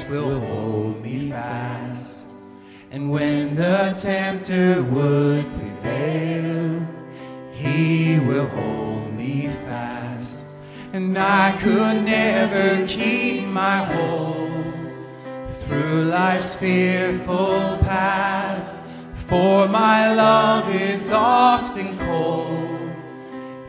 grace will hold me fast. And when the tempter would prevail, he will hold me fast. And I could never keep my hold through life's fearful path. For my love is often cold,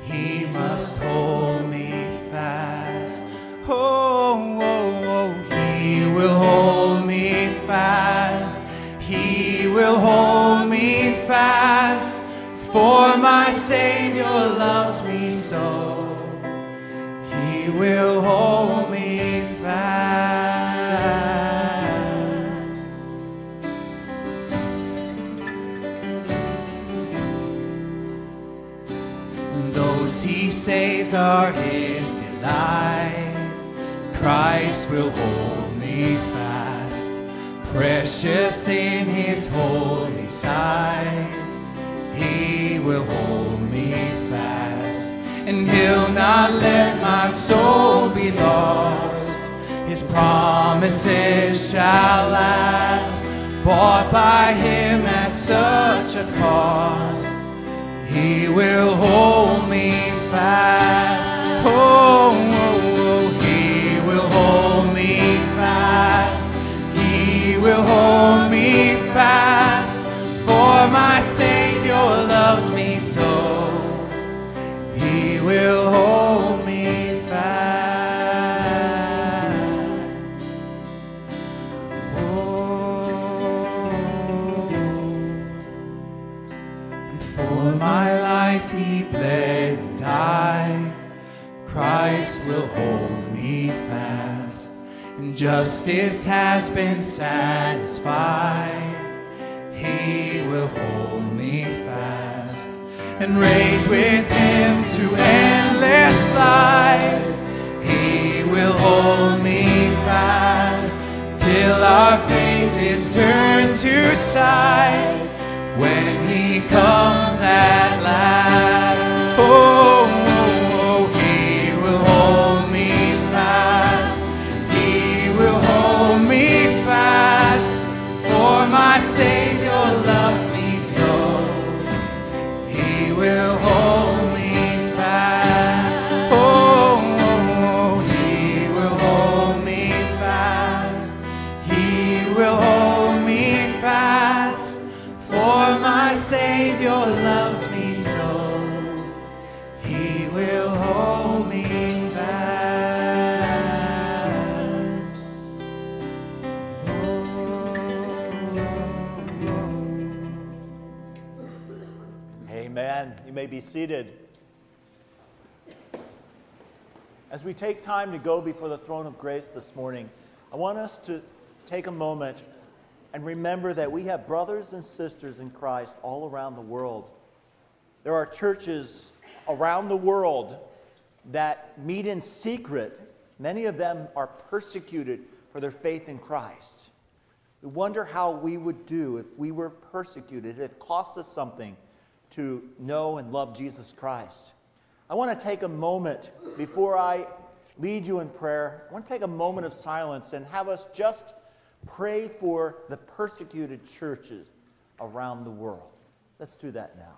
he must hold me fast. Oh, oh, oh, he will hold me fast, he will hold me fast. For my Savior loves me so, he will hold me fast. He saves are his delight. Christ will hold me fast, precious in his holy sight. He will hold me fast, and he'll not let my soul be lost. His promises shall last, bought by him at such a cost. He will hold me fast. Oh, oh, oh, he will hold me fast. He will hold me fast. For my Savior loves me so. He will hold me fast. Oh, for my life he bled and died. Christ will hold me fast, and justice has been satisfied. He will hold me fast, and raise with him to endless life. He will hold me fast, till our faith is turned to sight. When he comes at last, oh, oh, oh, he will hold me fast. He will hold me fast. For my Savior loves me so. He will hold me fast. Oh, oh, oh, he will hold me fast. He will hold me fast. For my Savior loves me so, he will hold me fast. Amen. You may be seated. As we take time to go before the throne of grace this morning, I want us to take a moment and remember that we have brothers and sisters in Christ all around the world. There are churches around the world that meet in secret. Many of them are persecuted for their faith in Christ. We wonder how we would do if we were persecuted, if it cost us something to know and love Jesus Christ. I want to take a moment before I lead you in prayer. I want to take a moment of silence and have us just pray for the persecuted churches around the world. Let's do that now.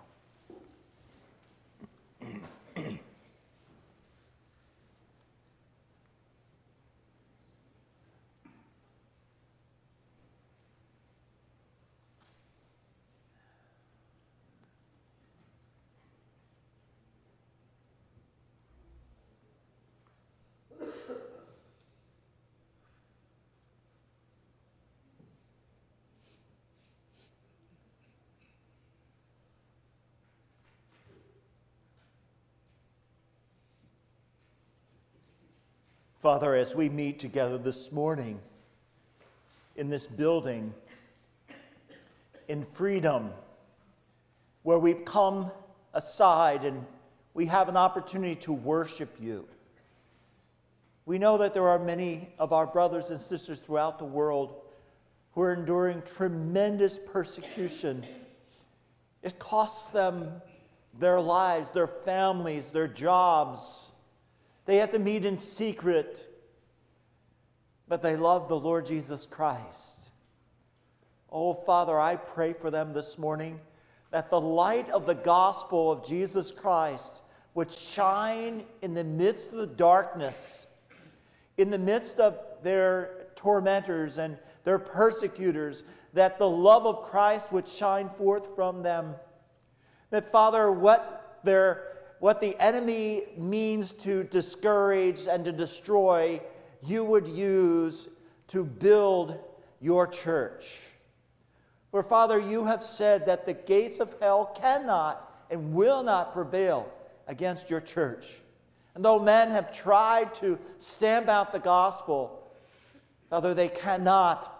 Father, as we meet together this morning in this building, in freedom, where we've come aside and we have an opportunity to worship you, we know that there are many of our brothers and sisters throughout the world who are enduring tremendous persecution. It costs them their lives, their families, their jobs. They have to meet in secret. but they love the Lord Jesus Christ. Oh, Father, I pray for them this morning that the light of the gospel of Jesus Christ would shine in the midst of the darkness, in the midst of their tormentors and their persecutors, that the love of Christ would shine forth from them. That, Father, what the enemy means to discourage and to destroy, you would use to build your church. For, Father, you have said that the gates of hell cannot and will not prevail against your church. And though men have tried to stamp out the gospel, Father, they cannot,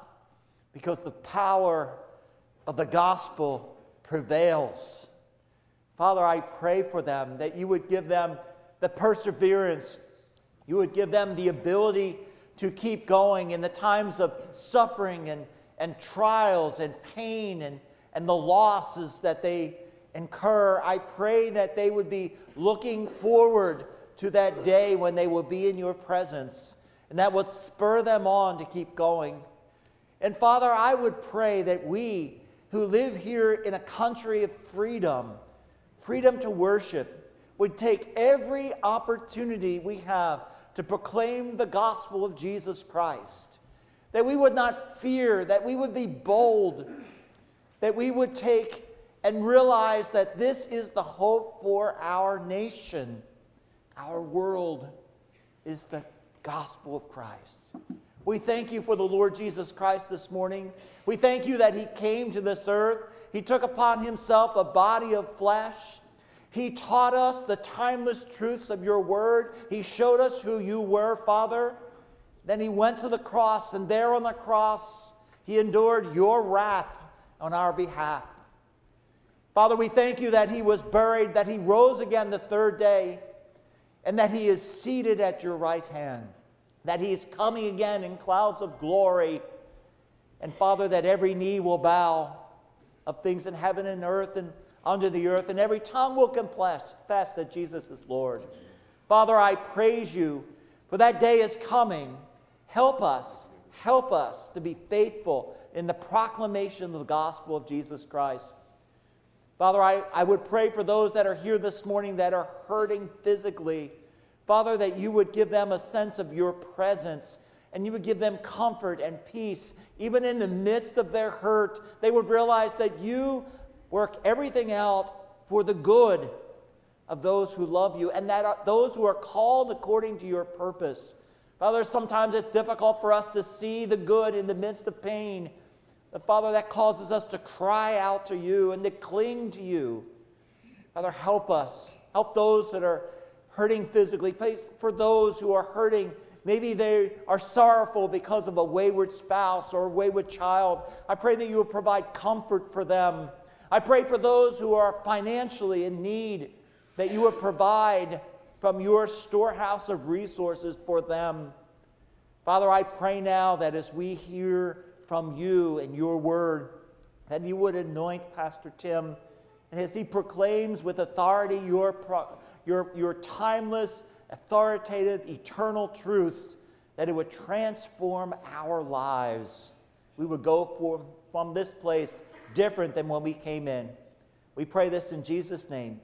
because the power of the gospel prevails. Father, I pray for them that you would give them the perseverance, you would give them the ability to keep going in the times of suffering and trials and pain and the losses that they incur. I pray that they would be looking forward to that day when they will be in your presence, and that would spur them on to keep going. And Father, I would pray that we who live here in a country of freedom, freedom to worship, would take every opportunity we have to proclaim the gospel of Jesus Christ. That we would not fear, that we would be bold, that we would take and realize that this is the hope for our nation. Our world is the gospel of Christ. We thank you for the Lord Jesus Christ this morning. We thank you that he came to this earth. He took upon himself a body of flesh. He taught us the timeless truths of your word. He showed us who you were, Father. Then he went to the cross, and there on the cross, he endured your wrath on our behalf. Father, we thank you that he was buried, that he rose again the third day, and that he is seated at your right hand, that he is coming again in clouds of glory. And Father, that every knee will bow of things in heaven and earth and under the earth, and every tongue will confess that Jesus is Lord. Father, I praise you, for that day is coming. Help us to be faithful in the proclamation of the gospel of Jesus Christ. Father, I would pray for those that are here this morning that are hurting physically. Father, that you would give them a sense of your presence, and you would give them comfort and peace. Even in the midst of their hurt, they would realize that you work everything out for the good of those who love you, and that those who are called according to your purpose. Father, sometimes it's difficult for us to see the good in the midst of pain. But Father, that causes us to cry out to you and to cling to you. Father, help us. Help those that are hurting physically. Please, for those who are hurting, maybe they are sorrowful because of a wayward spouse or a wayward child. I pray that you would provide comfort for them. I pray for those who are financially in need, that you would provide from your storehouse of resources for them. Father, I pray now that as we hear from you and your word, that you would anoint Pastor Tim, and as he proclaims with authority your timeless, authoritative, eternal truth, that it would transform our lives. We would go from this place different than when we came in. We pray this in Jesus' name.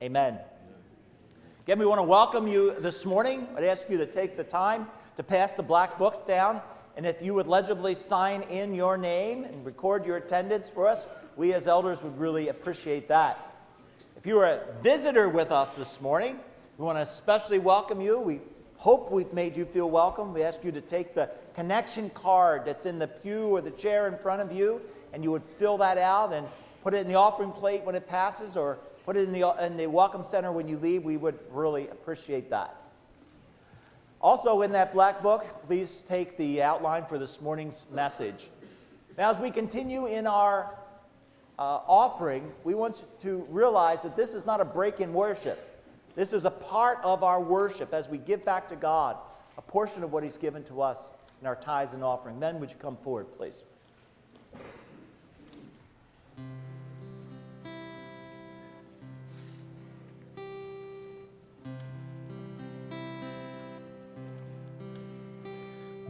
Amen. Again, we want to welcome you this morning. I'd ask you to take the time to pass the black books down, and if you would legibly sign in your name and record your attendance for us, we as elders would really appreciate that. If you are a visitor with us this morning, we want to especially welcome you. We hope we've made you feel welcome. We ask you to take the connection card that's in the pew or the chair in front of you, and you would fill that out and put it in the offering plate when it passes, or put it in the Welcome Center when you leave. We would really appreciate that. Also in that black book, please take the outline for this morning's message. Now, as we continue in our offering, we want to realize that this is not a break in worship. This is a part of our worship as we give back to God a portion of what he's given to us in our tithes and offering. Men, would you come forward, please?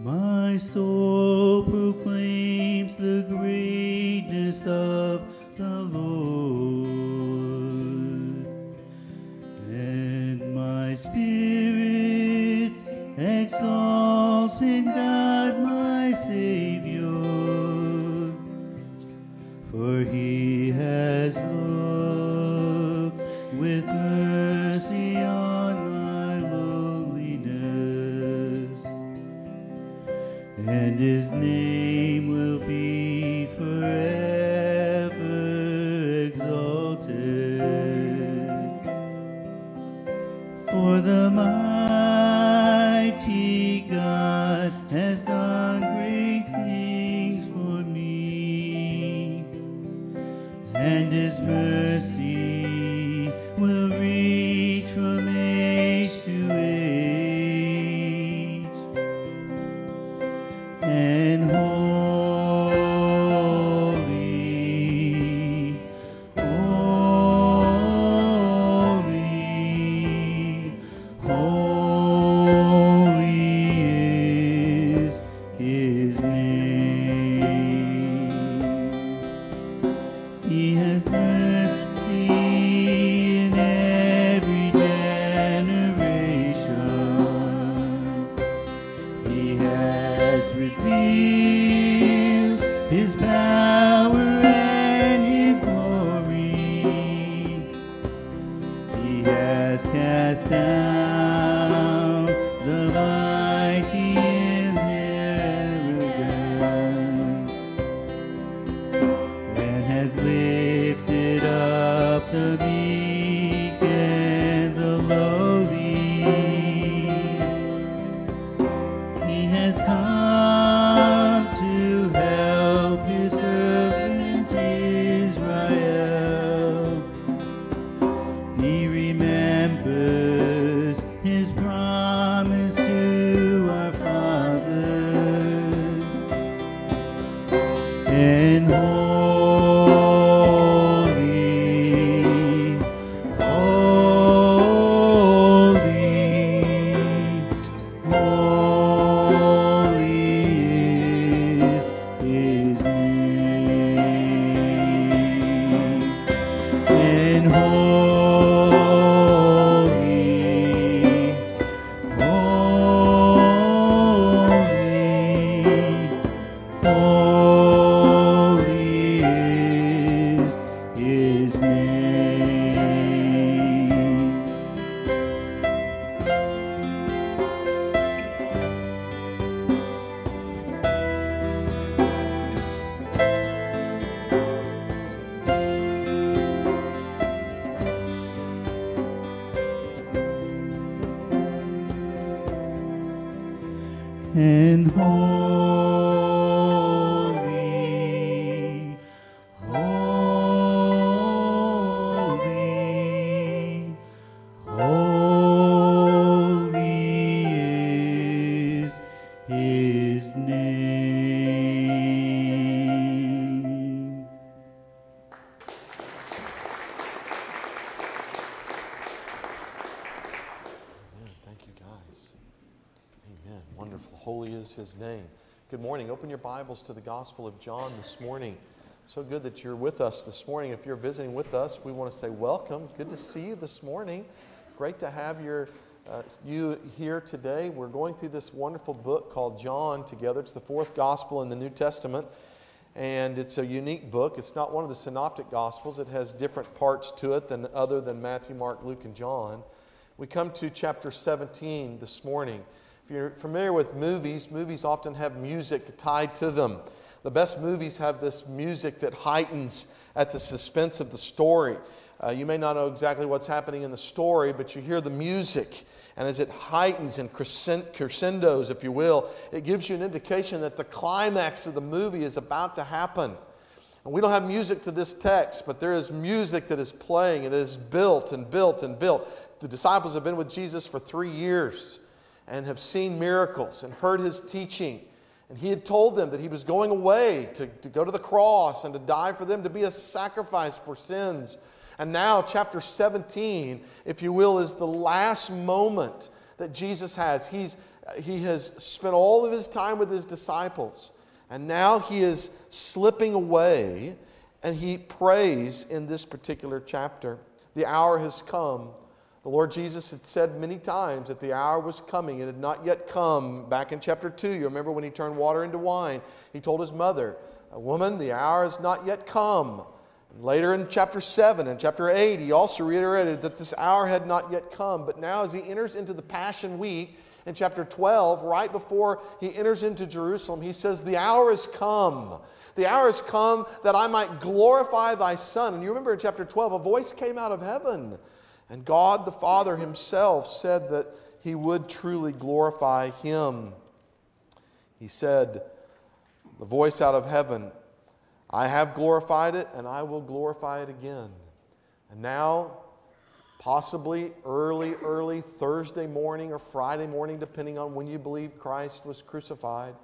My My soul proclaims the greatness of the Lord, and my spirit exalts in God my Savior, for he has looked with mercy on my loneliness, and his name will be forever for the mighty God has done great things for me, and his mercy will reach from age to age, and his name. Good morning. Open your Bibles to the Gospel of John this morning. So good that you're with us this morning. If you're visiting with us, we want to say welcome. Good to see you this morning. Great to have you here today. We're going through this wonderful book called John together. It's the fourth Gospel in the New Testament, and it's a unique book. It's not one of the Synoptic Gospels. It has different parts to it other than Matthew, Mark, Luke, and John. We come to chapter 17 this morning. If you're familiar with movies, movies often have music tied to them. The best movies have this music that heightens at the suspense of the story. You may not know exactly what's happening in the story, but you hear the music. And as it heightens and crescendos, if you will, it gives you an indication that the climax of the movie is about to happen. And we don't have music to this text, but there is music that is playing. It is built and built and built. The disciples have been with Jesus for 3 years. And have seen miracles and heard his teaching. And he had told them that he was going away to go to the cross and to die for them, to be a sacrifice for sins. And now chapter 17, if you will, is the last moment that Jesus has. He's He has spent all of his time with his disciples, and now he is slipping away, and he prays in this particular chapter. The hour has come. The Lord Jesus had said many times that the hour was coming. It had not yet come. Back in chapter 2, you remember when he turned water into wine, he told his mother, "Woman, the hour has not yet come." Later in chapter 7 and chapter 8, he also reiterated that this hour had not yet come. But now as he enters into the Passion Week, in chapter 12, right before he enters into Jerusalem, he says, "The hour is come. The hour is come that I might glorify thy Son." And you remember in chapter 12, a voice came out of heaven. And God the Father himself said that he would truly glorify him. He said, the voice out of heaven, "I have glorified it, and I will glorify it again." And now, possibly early Thursday morning or Friday morning, depending on when you believe Christ was crucified,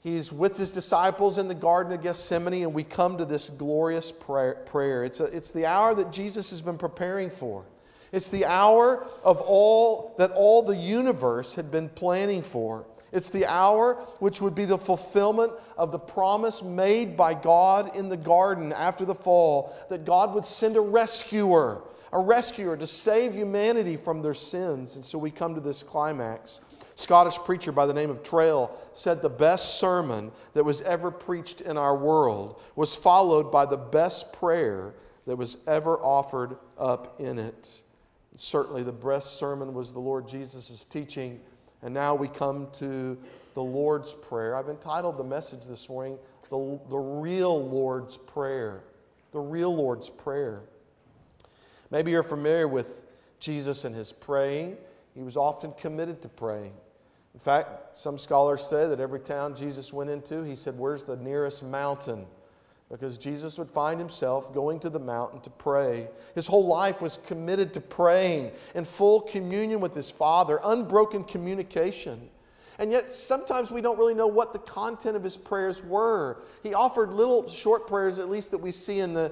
he's with his disciples in the Garden of Gethsemane, and we come to this glorious prayer. It's the hour that Jesus has been preparing for. It's the hour of all that all the universe had been planning for. It's the hour which would be the fulfillment of the promise made by God in the garden after the fall, that God would send a rescuer to save humanity from their sins. And so we come to this climax. Scottish preacher by the name of Traill said the best sermon that was ever preached in our world was followed by the best prayer that was ever offered up in it. Certainly the best sermon was the Lord Jesus' teaching. And now we come to the Lord's Prayer. I've entitled the message this morning, the Real Lord's Prayer. The Real Lord's Prayer. Maybe you're familiar with Jesus and his praying. He was often committed to praying. In fact, some scholars say that every town Jesus went into, he said, "Where's the nearest mountain?" Because Jesus would find himself going to the mountain to pray. His whole life was committed to praying in full communion with his Father, unbroken communication. And yet sometimes we don't really know what the content of his prayers were. He offered little short prayers, at least that we see in the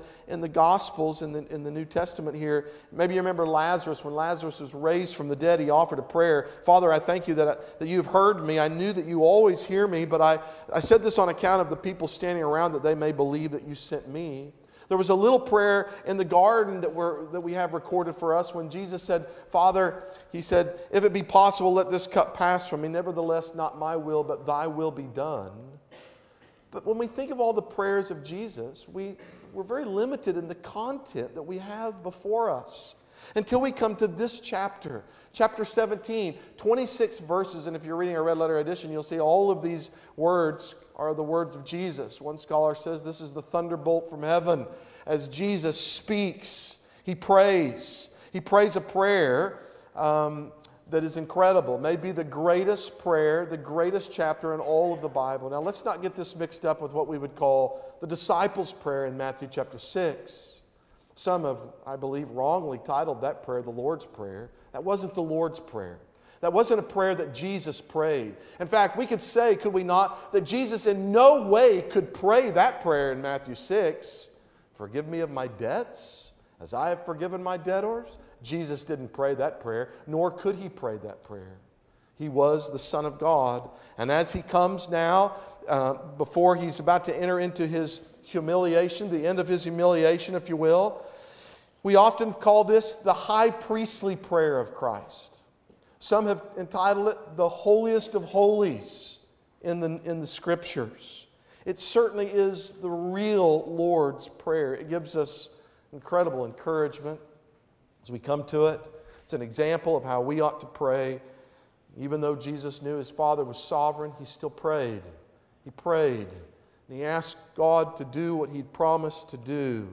Gospels, in the New Testament here. Maybe you remember Lazarus. When Lazarus was raised from the dead, he offered a prayer. "Father, I thank you that you've heard me. I knew that you always hear me, but I said this on account of the people standing around, that they may believe that you sent me." There was a little prayer in the garden that we have recorded for us when Jesus said, "Father," he said, "if it be possible, let this cup pass from me. Nevertheless, not my will, but thy will be done." But when we think of all the prayers of Jesus, we're very limited in the content that we have before us. Until we come to this chapter, chapter 17, 26 verses. And if you're reading a red letter edition, you'll see all of these words are the words of Jesus. One scholar says this is the thunderbolt from heaven. As Jesus speaks, he prays. He prays a prayer that is incredible. Maybe the greatest prayer, the greatest chapter in all of the Bible. Now let's not get this mixed up with what we would call the disciples' prayer in Matthew chapter 6. Some have, I believe, wrongly titled that prayer the Lord's Prayer. That wasn't the Lord's Prayer. That wasn't a prayer that Jesus prayed. In fact, we could say, could we not, that Jesus in no way could pray that prayer in Matthew 6. "Forgive me of my debts, as I have forgiven my debtors." Jesus didn't pray that prayer, nor could he pray that prayer. He was the Son of God. And as he comes now, before he's about to enter into his humiliation, the end of his humiliation, if you will, we often call this the high priestly prayer of Christ. Some have entitled it the holiest of holies in the Scriptures. It certainly is the real Lord's Prayer. It gives us incredible encouragement as we come to it. It's an example of how we ought to pray. Even though Jesus knew his Father was sovereign, he still prayed. He prayed. And he asked God to do what he'd promised to do.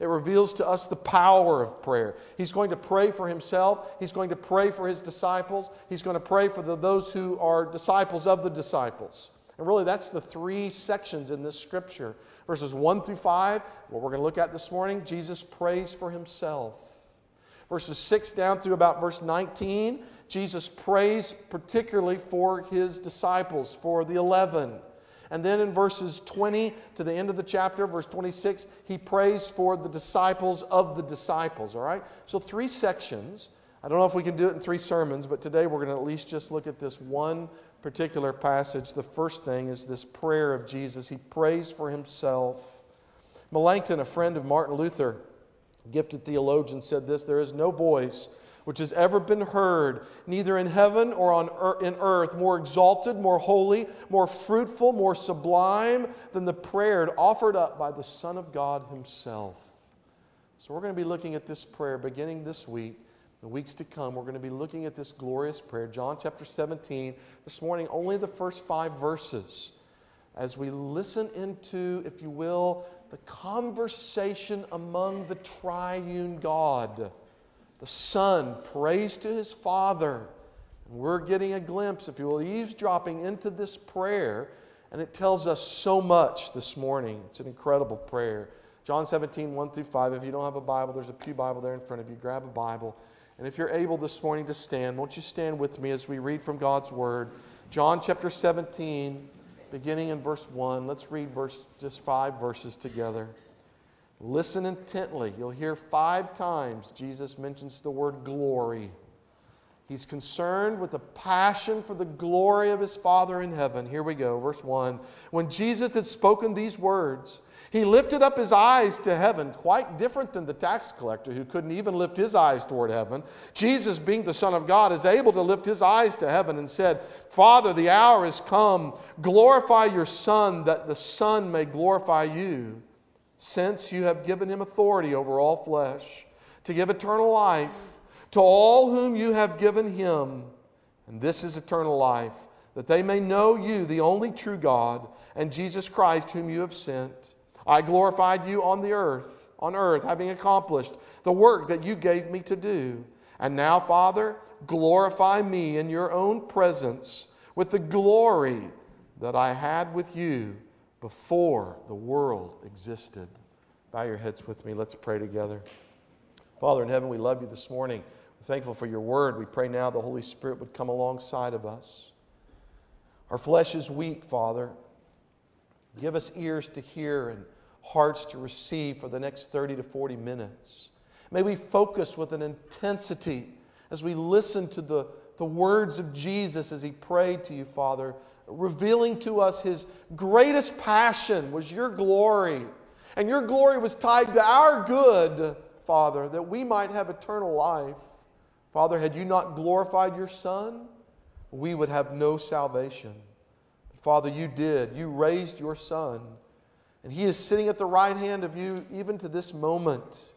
It reveals to us the power of prayer. He's going to pray for himself. He's going to pray for his disciples. He's going to pray for those who are disciples of the disciples. And really, that's the three sections in this Scripture. Verses 1 through 5, what we're going to look at this morning, Jesus prays for himself. Verses 6 down through about verse 19, Jesus prays particularly for his disciples, for the 11. And then in verses 20 to the end of the chapter, verse 26, he prays for the disciples of the disciples, all right? So three sections I don't know if we can do it in 3 sermons, but today we're going to at least just look at this one particular passage. The first thing is this prayer of Jesus. He prays for himself. Melanchthon, a friend of Martin Luther, gifted theologian, said this: "There is no voice which has ever been heard, neither in heaven or in earth, more exalted, more holy, more fruitful, more sublime than the prayer offered up by the Son of God himself." So we're going to be looking at this prayer beginning this week. The weeks to come, we're going to be looking at this glorious prayer. John chapter 17, this morning, only the first 5 verses. As we listen into, if you will, the conversation among the triune God. The Son prays to His Father. And we're getting a glimpse, if you will, eavesdropping into this prayer. And it tells us so much this morning. It's an incredible prayer. John 17, 1 through 5. If you don't have a Bible, there's a pew Bible there in front of you. Grab a Bible. And if you're able this morning to stand, won't you stand with me as we read from God's Word? John chapter 17, beginning in verse 1. Let's read just 5 verses together. Listen intently. You'll hear 5 times Jesus mentions the word glory. He's concerned with the passion for the glory of His Father in heaven. Here we go, verse 1. When Jesus had spoken these words, He lifted up His eyes to heaven, quite different than the tax collector who couldn't even lift his eyes toward heaven. Jesus, being the Son of God, is able to lift His eyes to heaven and said, "Father, the hour is come. Glorify your Son, that the Son may glorify you, since you have given Him authority over all flesh, to give eternal life to all whom you have given Him. And this is eternal life, that they may know you, the only true God, and Jesus Christ, whom you have sent. I glorified you on earth, having accomplished the work that you gave me to do. And now, Father, glorify me in your own presence with the glory that I had with you before the world existed." Bow your heads with me. Let's pray together. Father in heaven, we love you this morning. We're thankful for your word. We pray now the Holy Spirit would come alongside of us. Our flesh is weak, Father. Give us ears to hear and hearts to receive for the next 30 to 40 minutes. May we focus with an intensity as we listen to the words of Jesus as He prayed to you, Father, revealing to us His greatest passion was your glory. And your glory was tied to our good, Father, that we might have eternal life. Father, had you not glorified your Son, we would have no salvation. Father, you did. You raised your Son. And He is sitting at the right hand of you even to this moment.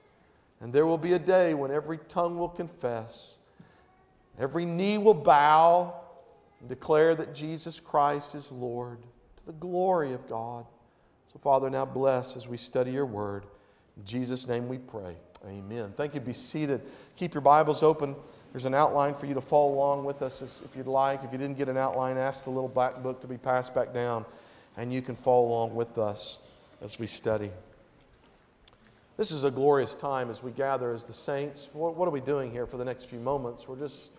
And there will be a day when every tongue will confess, every knee will bow and declare that Jesus Christ is Lord, to the glory of God. So, Father, now bless as we study your word. In Jesus' name we pray. Amen. Thank you. Be seated. Keep your Bibles open. There's an outline for you to follow along with us if you'd like. If you didn't get an outline, ask the little black book to be passed back down, and you can follow along with us as we study. This is a glorious time as we gather as the saints. What are we doing here for the next few moments? We're just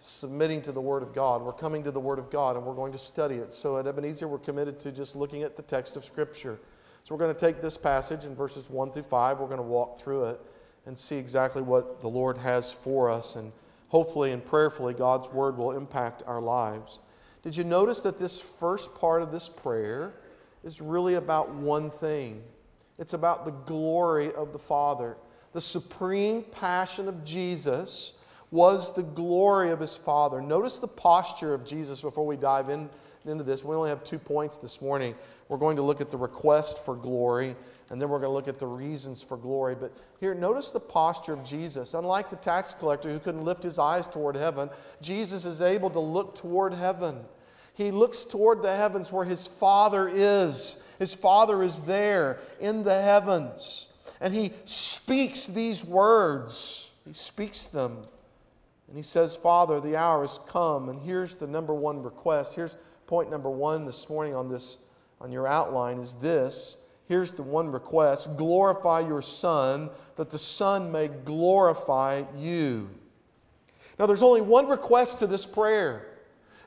submitting to the Word of God. We're coming to the Word of God, and we're going to study it. So at Ebenezer, we're committed to just looking at the text of Scripture. So we're going to take this passage in verses 1 through 5. We're going to walk through it and see exactly what the Lord has for us. And hopefully and prayerfully, God's Word will impact our lives. Did you notice that this first part of this prayer is really about one thing? It's about the glory of the Father. The supreme passion of Jesus was the glory of His Father. Notice the posture of Jesus before we dive into this. We only have 2 points this morning. We're going to look at the request for glory, and then we're going to look at the reasons for glory. But here, notice the posture of Jesus. Unlike the tax collector who couldn't lift his eyes toward heaven, Jesus is able to look toward heaven. He looks toward the heavens where His Father is. His Father is there in the heavens. And He speaks these words. He speaks them. And He says, "Father, the hour has come." And here's the number 1 request. Here's point number 1 this morning on your outline is this. Here's the 1 request: glorify your Son, that the Son may glorify you. Now, there's only 1 request to this prayer.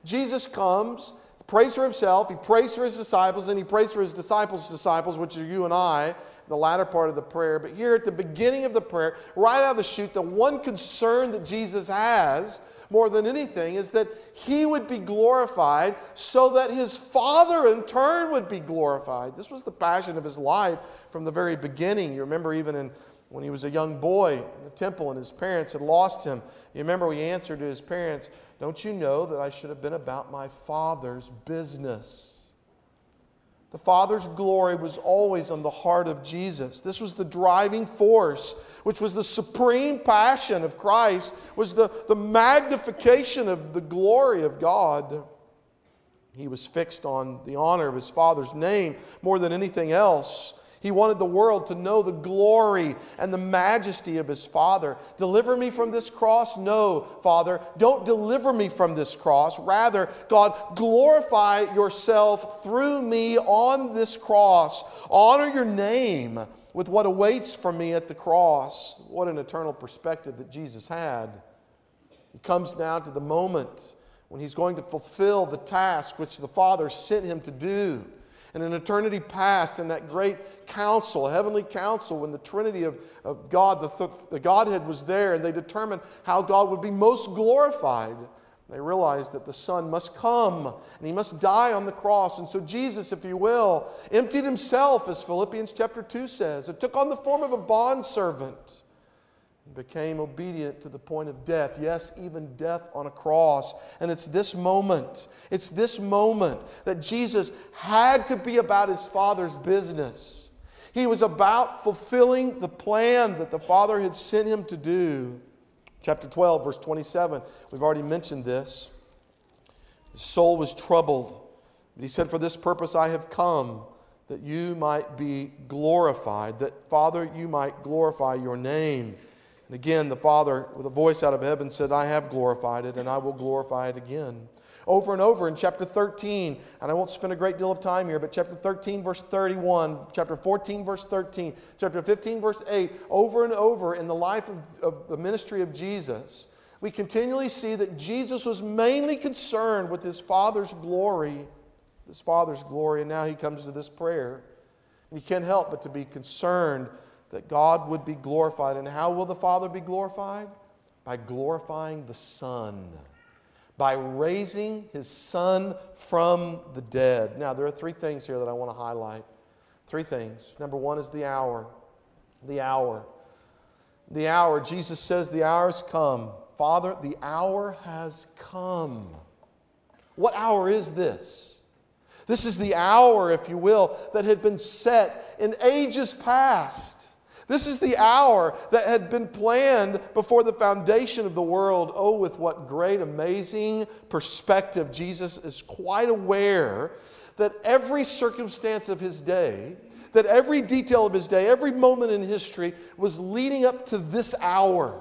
Jesus comes, prays for himself, he prays for his disciples, and he prays for his disciples' disciples, which are you and I, the latter part of the prayer. But here at the beginning of the prayer, right out of the chute, the one concern that Jesus has more than anything is that he would be glorified so that his Father in turn would be glorified. This was the passion of his life from the very beginning. You remember even when he was a young boy in the temple and his parents had lost him. You remember he answered to his parents, "Don't you know that I should have been about my Father's business?" The Father's glory was always on the heart of Jesus. This was the driving force, which was the supreme passion of Christ, was the magnification of the glory of God. He was fixed on the honor of his Father's name more than anything else. He wanted the world to know the glory and the majesty of his Father. Deliver me from this cross? No, Father, don't deliver me from this cross. Rather, God, glorify yourself through me on this cross. Honor your name with what awaits for me at the cross. What an eternal perspective that Jesus had. He comes now to the moment when he's going to fulfill the task which the Father sent him to do. And in eternity past, in that great council, heavenly council, when the Trinity of God, the Godhead was there, and they determined how God would be most glorified, they realized that the Son must come, and he must die on the cross. And so Jesus, if you will, emptied himself, as Philippians chapter 2 says, and took on the form of a bondservant, and became obedient to the point of death. Yes, even death on a cross. And it's this moment that Jesus had to be about his Father's business. He was about fulfilling the plan that the Father had sent him to do. Chapter 12, verse 27. We've already mentioned this. His soul was troubled. But he said, "For this purpose I have come, that you might be glorified, that, Father, you might glorify your name." And again, the Father, with a voice out of heaven, said, "I have glorified it, and I will glorify it again." Over and over in chapter 13, and I won't spend a great deal of time here, but chapter 13, verse 31, chapter 14, verse 13, chapter 15, verse 8, over and over in the life of the ministry of Jesus, we continually see that Jesus was mainly concerned with his Father's glory, and now he comes to this prayer. And he can't help but to be concerned that God would be glorified. And how will the Father be glorified? By glorifying the Son, by raising his Son from the dead. Now, there are three things here that I want to highlight. Three things. Number one is the hour. Jesus says, "The hour has come." Father, the hour has come. What hour is this? This is the hour, if you will, that had been set in ages past. This is the hour that had been planned before the foundation of the world. Oh, with what great, amazing perspective. Jesus is quite aware that every circumstance of his day, that every detail of his day, every moment in history was leading up to this hour,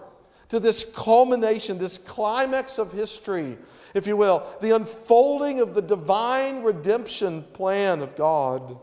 to this culmination, this climax of history, if you will, the unfolding of the divine redemption plan of God.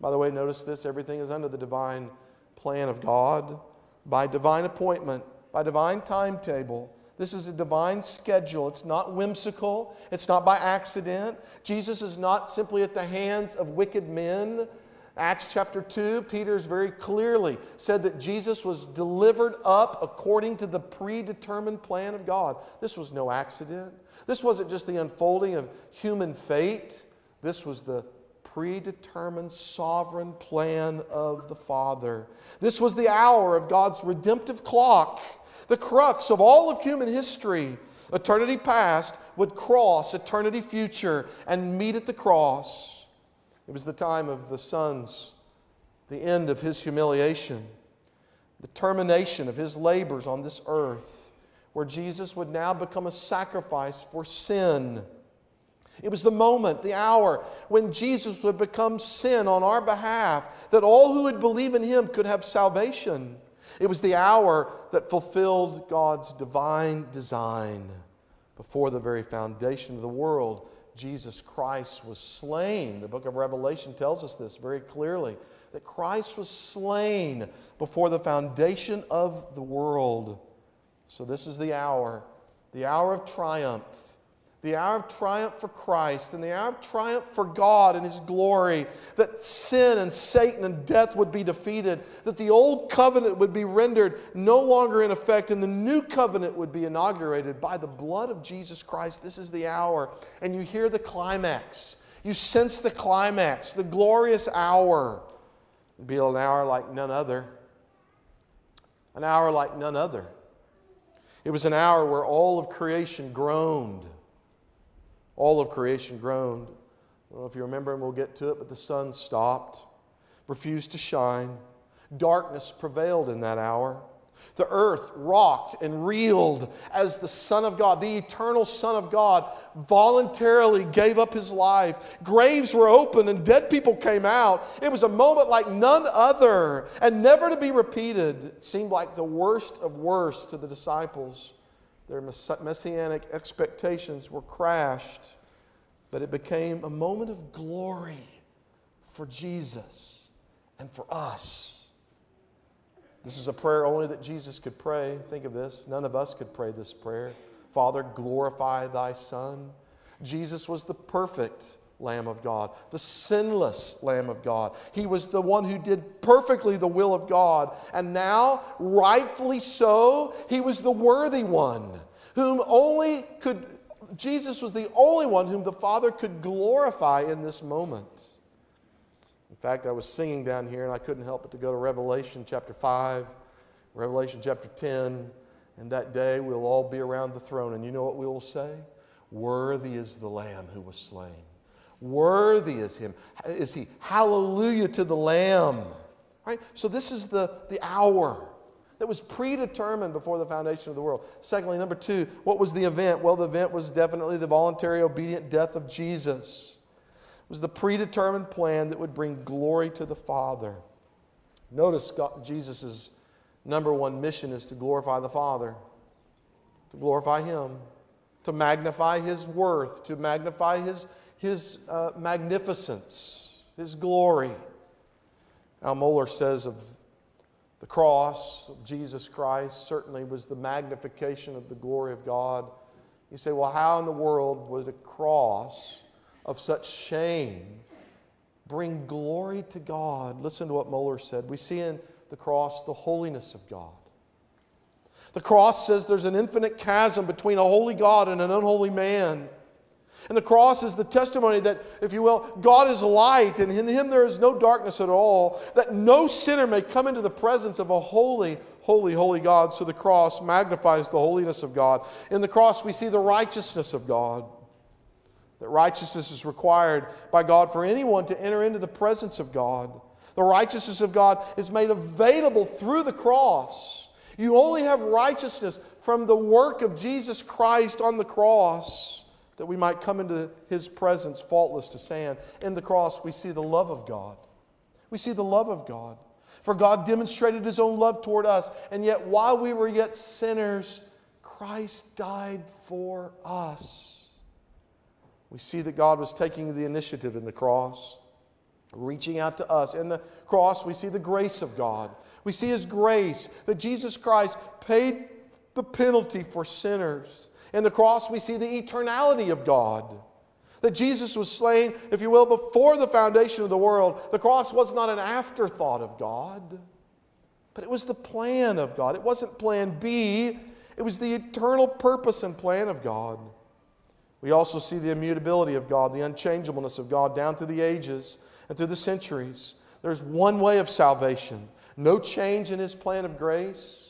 By the way, notice this, everything is under the divine plan of God, by divine appointment, by divine timetable. This is a divine schedule. It's not whimsical. It's not by accident. Jesus is not simply at the hands of wicked men. Acts chapter 2, Peter's very clearly said that Jesus was delivered up according to the predetermined plan of God. This was no accident. This wasn't just the unfolding of human fate. This was the predetermined sovereign plan of the Father. This was the hour of God's redemptive clock. The crux of all of human history, eternity past, would cross eternity future and meet at the cross. It was the time of the Son's, the end of his humiliation, the termination of his labors on this earth, where Jesus would now become a sacrifice for sin. It was the moment, the hour, when Jesus would become sin on our behalf, that all who would believe in him could have salvation. It was the hour that fulfilled God's divine design. Before the very foundation of the world, Jesus Christ was slain. The book of Revelation tells us this very clearly, that Christ was slain before the foundation of the world. So this is the hour of triumph. The hour of triumph for Christ and the hour of triumph for God and His glory. That sin and Satan and death would be defeated. That the old covenant would be rendered no longer in effect. And the new covenant would be inaugurated by the blood of Jesus Christ. This is the hour. And you hear the climax. You sense the climax. The glorious hour. It'll be an hour like none other. An hour like none other. It was an hour where all of creation groaned. All of creation groaned. I don't know if you remember, and we'll get to it, but the sun stopped, refused to shine. Darkness prevailed in that hour. The earth rocked and reeled as the Son of God, the eternal Son of God, voluntarily gave up His life. Graves were opened and dead people came out. It was a moment like none other and never to be repeated. It seemed like the worst of worst to the disciples. Their messianic expectations were crashed, but it became a moment of glory for Jesus and for us. This is a prayer only that Jesus could pray. Think of this. None of us could pray this prayer. Father, glorify Thy Son. Jesus was the perfect Lamb of God, the sinless Lamb of God. He was the one who did perfectly the will of God. And now, rightfully so, He was the worthy one whom only could, Jesus was the only one whom the Father could glorify in this moment. In fact, I was singing down here and I couldn't help but to go to Revelation chapter 5, Revelation chapter 10, and that day we'll all be around the throne. And you know what we will say? Worthy is the Lamb who was slain. Worthy is Him, is He. Hallelujah to the Lamb. Right? So this is the hour that was predetermined before the foundation of the world. Secondly, number two, what was the event? Well, the event was definitely the voluntary obedient death of Jesus. It was the predetermined plan that would bring glory to the Father. Notice Jesus' number one mission is to glorify the Father, to glorify Him, to magnify His worth, to magnify His magnificence, His glory. Al Mohler says of the cross of Jesus Christ certainly was the magnification of the glory of God. You say, well, how in the world would a cross of such shame bring glory to God? Listen to what Mohler said. We see in the cross the holiness of God. The cross says there's an infinite chasm between a holy God and an unholy man. And the cross is the testimony that, if you will, God is light and in Him there is no darkness at all, that no sinner may come into the presence of a holy, holy, holy God. So the cross magnifies the holiness of God. In the cross we see the righteousness of God, that righteousness is required by God for anyone to enter into the presence of God. The righteousness of God is made available through the cross. You only have righteousness from the work of Jesus Christ on the cross, that we might come into His presence faultless to stand. In the cross, we see the love of God. We see the love of God. For God demonstrated His own love toward us, and yet while we were yet sinners, Christ died for us. We see that God was taking the initiative in the cross, reaching out to us. In the cross, we see the grace of God. We see His grace, that Jesus Christ paid the penalty for sinners. In the cross, we see the eternality of God. That Jesus was slain, if you will, before the foundation of the world. The cross was not an afterthought of God, but it was the plan of God. It wasn't plan B. It was the eternal purpose and plan of God. We also see the immutability of God, the unchangeableness of God down through the ages and through the centuries. There's one way of salvation. No change in His plan of grace.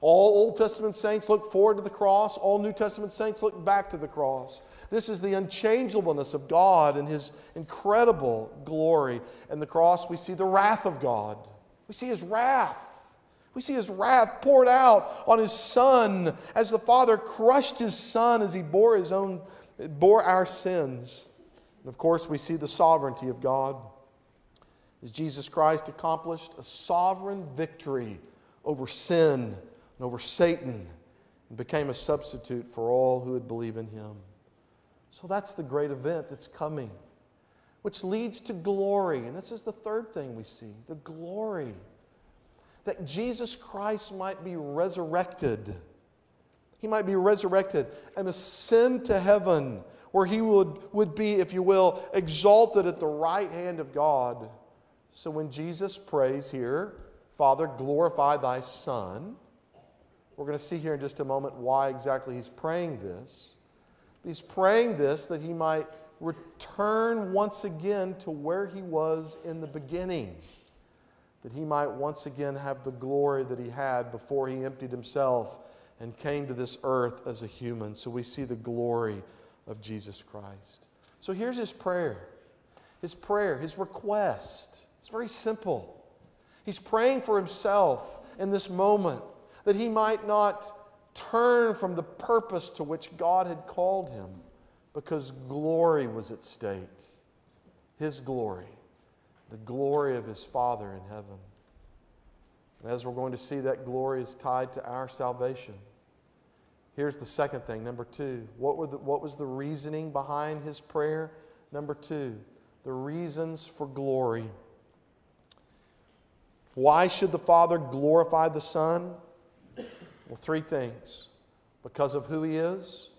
All Old Testament saints look forward to the cross. All New Testament saints look back to the cross. This is the unchangeableness of God and His incredible glory. In the cross, we see the wrath of God. We see His wrath. We see His wrath poured out on His Son as the Father crushed His Son as He bore our sins. And of course, we see the sovereignty of God as Jesus Christ accomplished a sovereign victory over sin, and over Satan, and became a substitute for all who would believe in Him. So that's the great event that's coming, which leads to glory. And this is the third thing we see, the glory. That Jesus Christ might be resurrected. He might be resurrected and ascend to heaven, where he would be, if you will, exalted at the right hand of God. So when Jesus prays here, Father, glorify thy Son, we're going to see here in just a moment why exactly he's praying this. He's praying this that he might return once again to where he was in the beginning, that he might once again have the glory that he had before he emptied himself and came to this earth as a human. So we see the glory of Jesus Christ. So here's his prayer. His prayer, his request. It's very simple. He's praying for himself in this moment, that he might not turn from the purpose to which God had called him, because glory was at stake. His glory, the glory of his Father in heaven. And as we're going to see, that glory is tied to our salvation. Here's the second thing, number two. What was the reasoning behind his prayer? Number two, the reasons for glory. Why should the Father glorify the Son? Well, three things. Because of who he is,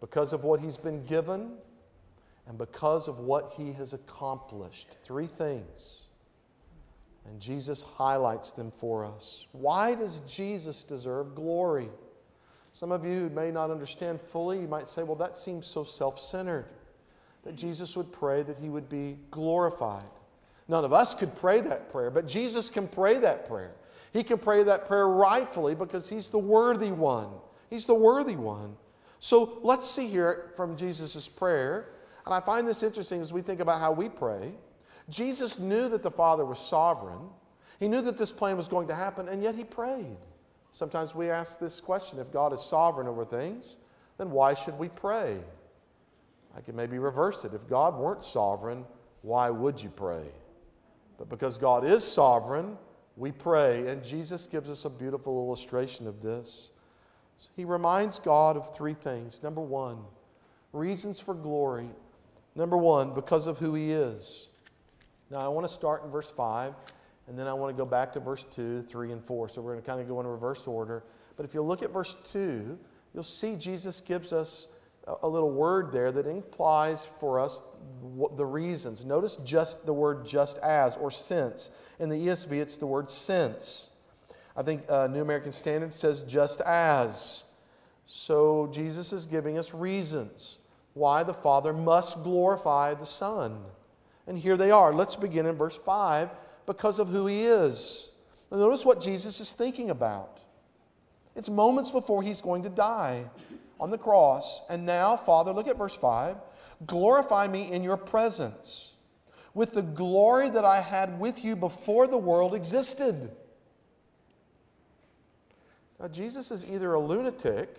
because of what he's been given, and because of what he has accomplished. Three things. And Jesus highlights them for us. Why does Jesus deserve glory? Some of you who may not understand fully, you might say, well, that seems so self-centered, that Jesus would pray that he would be glorified. None of us could pray that prayer, but Jesus can pray that prayer. He can pray that prayer rightfully because he's the worthy one. He's the worthy one. So let's see here from Jesus' prayer. And I find this interesting as we think about how we pray. Jesus knew that the Father was sovereign. He knew that this plan was going to happen, and yet he prayed. Sometimes we ask this question, if God is sovereign over things, then why should we pray? I could maybe reverse it. If God weren't sovereign, why would you pray? But because God is sovereign, we pray, and Jesus gives us a beautiful illustration of this. He reminds God of three things. Number one, reasons for glory. Number one, because of who he is. Now, I want to start in verse 5, and then I want to go back to verse 2, 3, and 4. So we're going to kind of go in reverse order. But if you look at verse 2, you'll see Jesus gives us a little word there that implies for us the reasons. Notice just the word just as or since. In the ESV, it's the word since. I think New American Standard says just as. So Jesus is giving us reasons why the Father must glorify the Son. And here they are. Let's begin in verse 5, because of who he is. Now notice what Jesus is thinking about. It's moments before he's going to die on the cross. And now, Father, look at verse 5, glorify me in your presence with the glory that I had with you before the world existed. Now, Jesus is either a lunatic,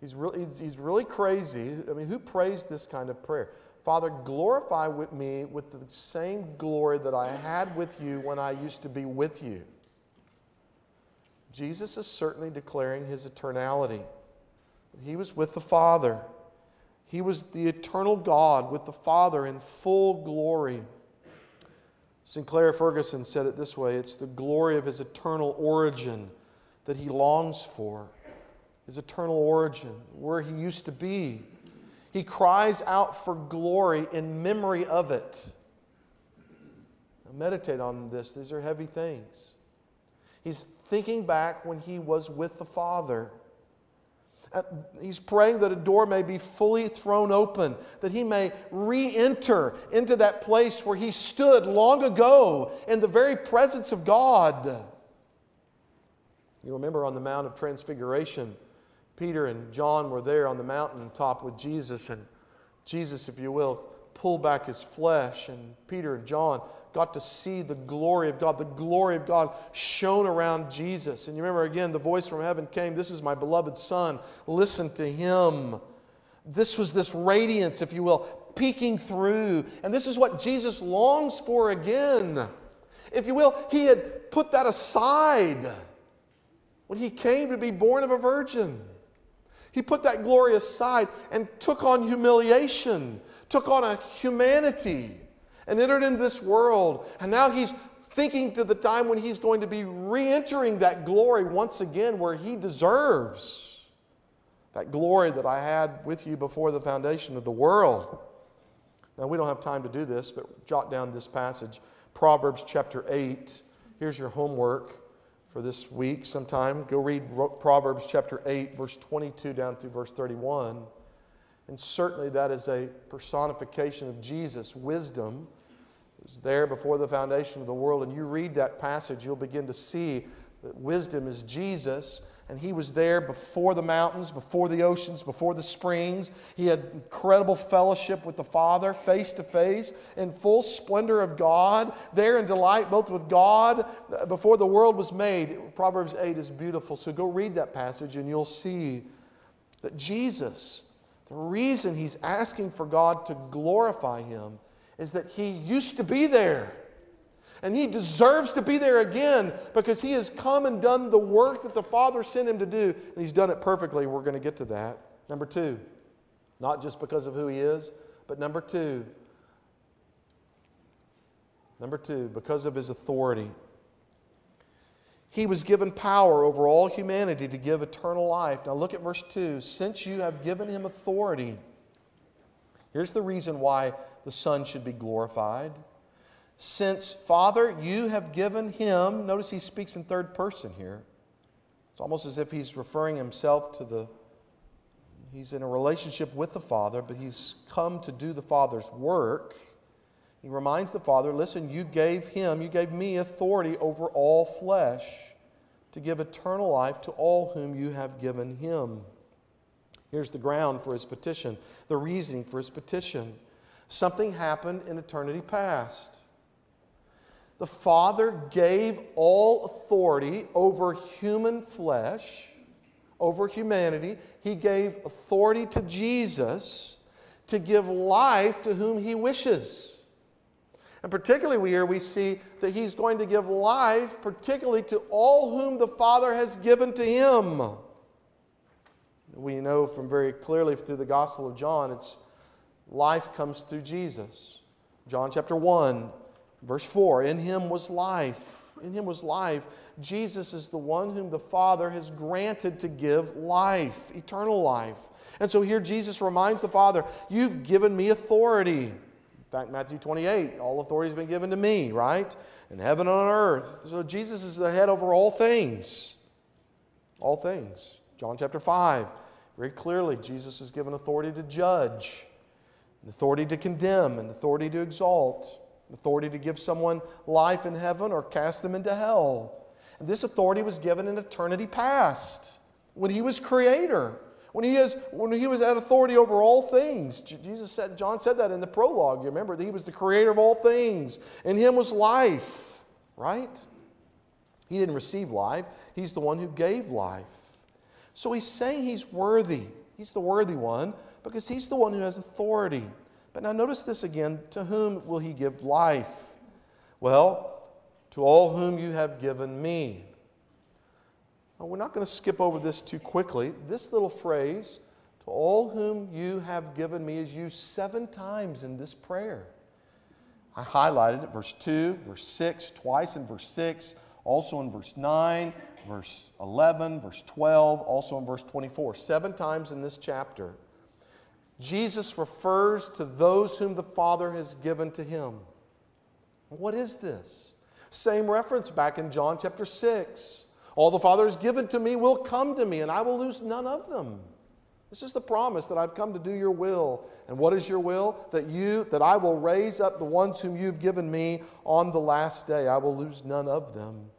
he's really crazy. I mean, who prays this kind of prayer? Father, glorify with me with the same glory that I had with you when I used to be with you. Jesus is certainly declaring his eternality. He was with the Father. He was the eternal God with the Father in full glory. Sinclair Ferguson said it this way, it's the glory of his eternal origin that he longs for. His eternal origin, where he used to be. He cries out for glory in memory of it. Now meditate on this. These are heavy things. He's thinking back when he was with the Father. He's praying that a door may be fully thrown open, that he may re-enter into that place where he stood long ago in the very presence of God. You remember on the Mount of Transfiguration, Peter and John were there on the mountaintop with Jesus, and Jesus, if you will, pulled back his flesh, and Peter and John got to see the glory of God. The glory of God shone around Jesus. And you remember again, the voice from heaven came, this is my beloved Son, listen to him. This was this radiance, if you will, peeking through. And this is what Jesus longs for again. If you will, he had put that aside when he came to be born of a virgin. He put that glory aside and took on humiliation, took on a humanity, and entered into this world. And now he's thinking to the time when he's going to be re-entering that glory once again where he deserves that glory that I had with you before the foundation of the world. Now, we don't have time to do this, but jot down this passage, Proverbs chapter 8. Here's your homework for this week sometime. Go read Proverbs chapter 8, verse 22 down through verse 31. And certainly that is a personification of Jesus' wisdom. It was there before the foundation of the world. And you read that passage, you'll begin to see that wisdom is Jesus. And he was there before the mountains, before the oceans, before the springs. He had incredible fellowship with the Father, face to face, in full splendor of God, there in delight both with God before the world was made. Proverbs 8 is beautiful. So go read that passage and you'll see that Jesus, the reason he's asking for God to glorify him is that he used to be there. And he deserves to be there again because he has come and done the work that the Father sent him to do. And he's done it perfectly. We're going to get to that. Number two, not just because of who he is, but number two, because of his authority. He was given power over all humanity to give eternal life. Now look at verse 2. Since you have given him authority, here's the reason why the Son should be glorified. Since, Father, you have given him, notice he speaks in third person here. It's almost as if he's referring himself to he's in a relationship with the Father, but he's come to do the Father's work. He reminds the Father, listen, you gave me authority over all flesh to give eternal life to all whom you have given him. Here's the ground for his petition, the reasoning for his petition. Something happened in eternity past. The Father gave all authority over human flesh, over humanity. He gave authority to Jesus to give life to whom he wishes. And particularly here we see that he's going to give life particularly to all whom the Father has given to him. We know from very clearly through the Gospel of John, it's life comes through Jesus. John chapter 1. Verse 4, in him was life. In him was life. Jesus is the one whom the Father has granted to give life, eternal life. And so here Jesus reminds the Father, you've given me authority. In fact, Matthew 28, all authority has been given to me, right? In heaven and on earth. So Jesus is the head over all things. All things. John chapter 5, very clearly, Jesus is given authority to judge, authority to condemn, and authority to exalt. Authority to give someone life in heaven or cast them into hell. And this authority was given in eternity past, when he was creator, when he was at authority over all things. John said that in the prologue. You remember that he was the creator of all things. In him was life, right? He didn't receive life. He's the one who gave life. So he's saying he's worthy. He's the worthy one because he's the one who has authority. But now notice this again. To whom will he give life? Well, to all whom you have given me. Now, we're not going to skip over this too quickly. This little phrase, to all whom you have given me, is used 7 times in this prayer. I highlighted it, verse 2, verse 6, twice in verse 6, also in verse 9, verse 11, verse 12, also in verse 24. 7 times in this chapter. Jesus refers to those whom the Father has given to him. What is this? Same reference back in John chapter 6. All the Father has given to me will come to me, and I will lose none of them. This is the promise that I've come to do your will. And what is your will? That I will raise up the ones whom you've given me on the last day. I will lose none of them.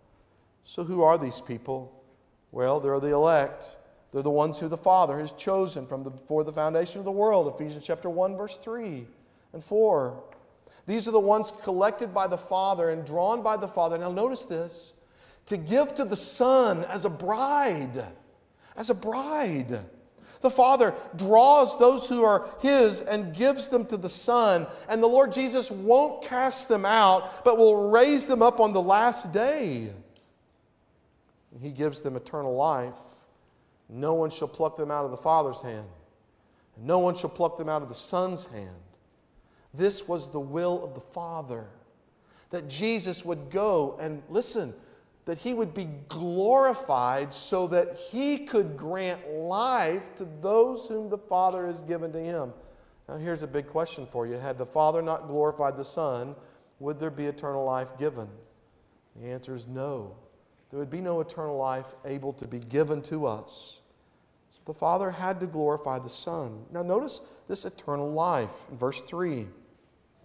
So who are these people? Well, they're the elect. They're the ones who the Father has chosen from before the foundation of the world. Ephesians chapter 1, verse 3 and 4. These are the ones collected by the Father and drawn by the Father. Now notice this. To give to the Son as a bride. As a bride. The Father draws those who are His and gives them to the Son. And the Lord Jesus won't cast them out, but will raise them up on the last day. And He gives them eternal life. No one shall pluck them out of the Father's hand. And no one shall pluck them out of the Son's hand. This was the will of the Father. that Jesus would go and, listen, that he would be glorified so that he could grant life to those whom the Father has given to him. Now here's a big question for you. Had the Father not glorified the Son, would there be eternal life given? The answer is no. There would be no eternal life able to be given to us. So the Father had to glorify the Son. Now notice this eternal life in verse 3.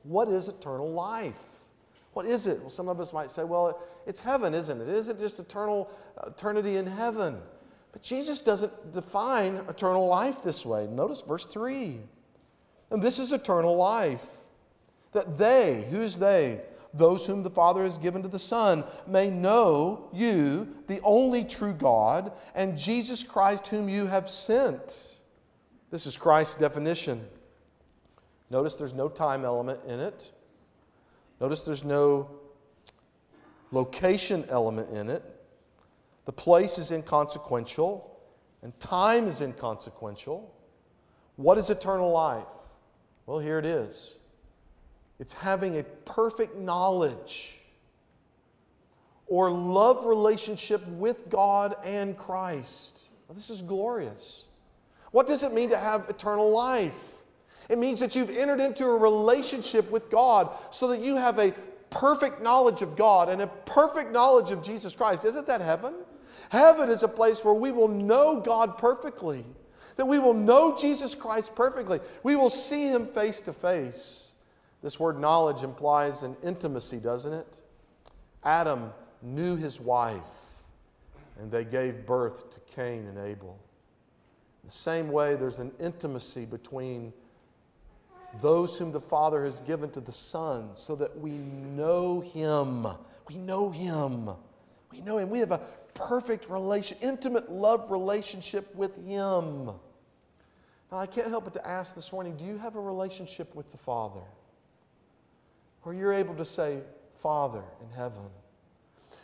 What is eternal life? What is it? Well, some of us might say, well, it's heaven, isn't it? It isn't just eternity in heaven. But Jesus doesn't define eternal life this way. Notice verse 3. And this is eternal life, that they, who's they? Those whom the Father has given to the Son, may know you, the only true God, and Jesus Christ whom you have sent. This is Christ's definition. Notice there's no time element in it. Notice there's no location element in it. The place is inconsequential, and time is inconsequential. What is eternal life? Well, here it is. It's having a perfect knowledge or love relationship with God and Christ. Well, this is glorious. What does it mean to have eternal life? It means that you've entered into a relationship with God so that you have a perfect knowledge of God and a perfect knowledge of Jesus Christ. Isn't that heaven? Heaven is a place where we will know God perfectly, that we will know Jesus Christ perfectly. We will see Him face to face. This word knowledge implies an intimacy, doesn't it? Adam knew his wife, and they gave birth to Cain and Abel. The same way, there's an intimacy between those whom the Father has given to the Son, so that we know Him. We know Him. We know Him. We have a perfect intimate love relationship with Him. Now, I can't help but to ask this morning, do you have a relationship with the Father? Where you're able to say, Father in heaven.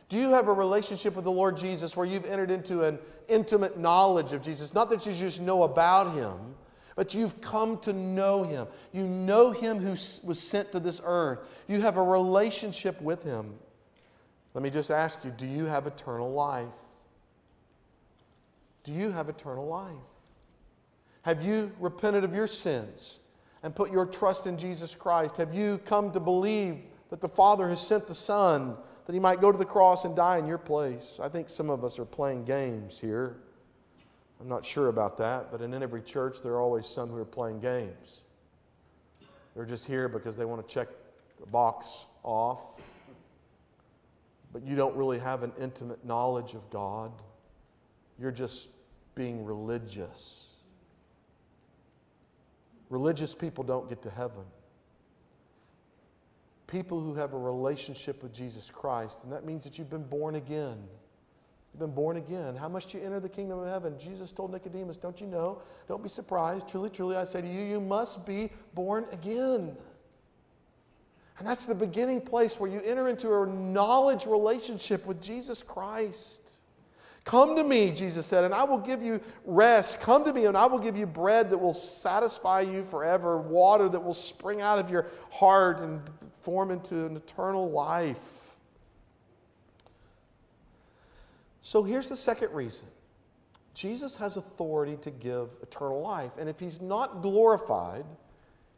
Do you have a relationship with the Lord Jesus where you've entered into an intimate knowledge of Jesus? Not that you just know about Him, but you've come to know Him. You know Him who was sent to this earth. You have a relationship with Him. Let me just ask you, do you have eternal life? Do you have eternal life? Have you repented of your sins and put your trust in Jesus Christ? Have you come to believe that the Father has sent the Son, that He might go to the cross and die in your place? I think some of us are playing games here. I'm not sure about that, but in every church there are always some who are playing games. They're just here because they want to check the box off. But you don't really have an intimate knowledge of God. You're just being religious. Religious people don't get to heaven. People who have a relationship with Jesus Christ, and that means that you've been born again. You've been born again. How must you enter the kingdom of heaven? Jesus told Nicodemus, don't you know? Don't be surprised. Truly, truly, I say to you, you must be born again. And that's the beginning place where you enter into a knowledge relationship with Jesus Christ. Come to me, Jesus said, and I will give you rest. Come to me, and I will give you bread that will satisfy you forever, water that will spring out of your heart and form into an eternal life. So here's the second reason. Jesus has authority to give eternal life. And if He's not glorified,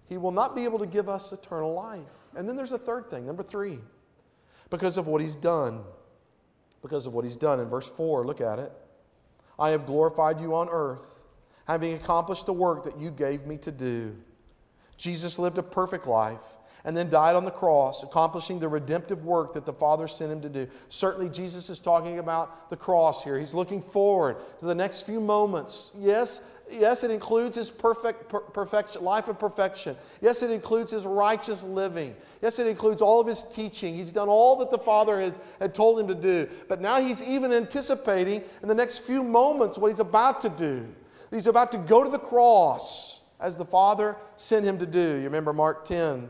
He will not be able to give us eternal life. And then there's a third thing, number 3. Because of what He's done. Because of what He's done. In verse 4, look at it. I have glorified you on earth, having accomplished the work that you gave me to do. Jesus lived a perfect life, and then died on the cross, accomplishing the redemptive work that the Father sent Him to do. Certainly, Jesus is talking about the cross here. He's looking forward to the next few moments. Yes, it includes His perfection, life of perfection. Yes, it includes His righteous living. Yes, it includes all of His teaching. He's done all that the Father had told Him to do. But now He's even anticipating in the next few moments what He's about to do. He's about to go to the cross as the Father sent Him to do. You remember Mark 10.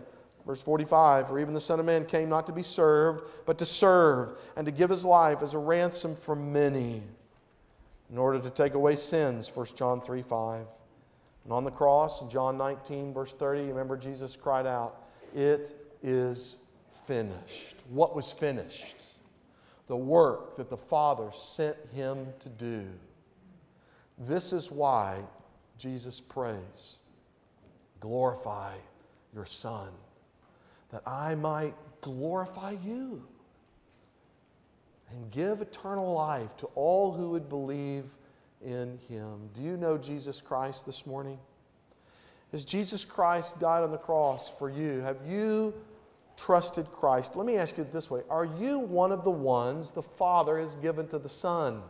Verse 45, for even the Son of Man came not to be served, but to serve and to give His life as a ransom for many in order to take away sins, 1 John 3:5. And on the cross, John 19, verse 30, remember Jesus cried out, it is finished. what was finished, the work that the Father sent him to do. This is why Jesus prays, glorify your Son, that I might glorify you and give eternal life to all who would believe in him. Do you know Jesus Christ this morning? Has Jesus Christ died on the cross for you? Have you trusted Christ? Let me ask you this way. Are you one of the ones the Father has given to the Son?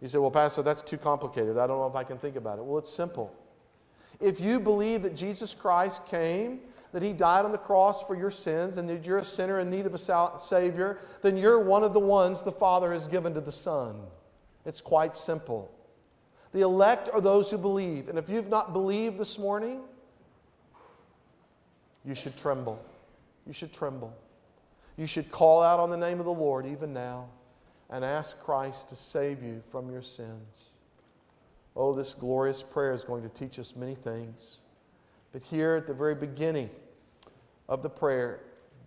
You say, well, Pastor, that's too complicated. I don't know if I can think about it. Well, it's simple. If you believe that Jesus Christ came, that he died on the cross for your sins, and that you're a sinner in need of a Savior, then you're one of the ones the Father has given to the Son. It's quite simple. The elect are those who believe. And if you've not believed this morning, you should tremble. You should tremble. You should call out on the name of the Lord even now and ask Christ to save you from your sins. Oh, this glorious prayer is going to teach us many things. But here at the very beginning of the prayer,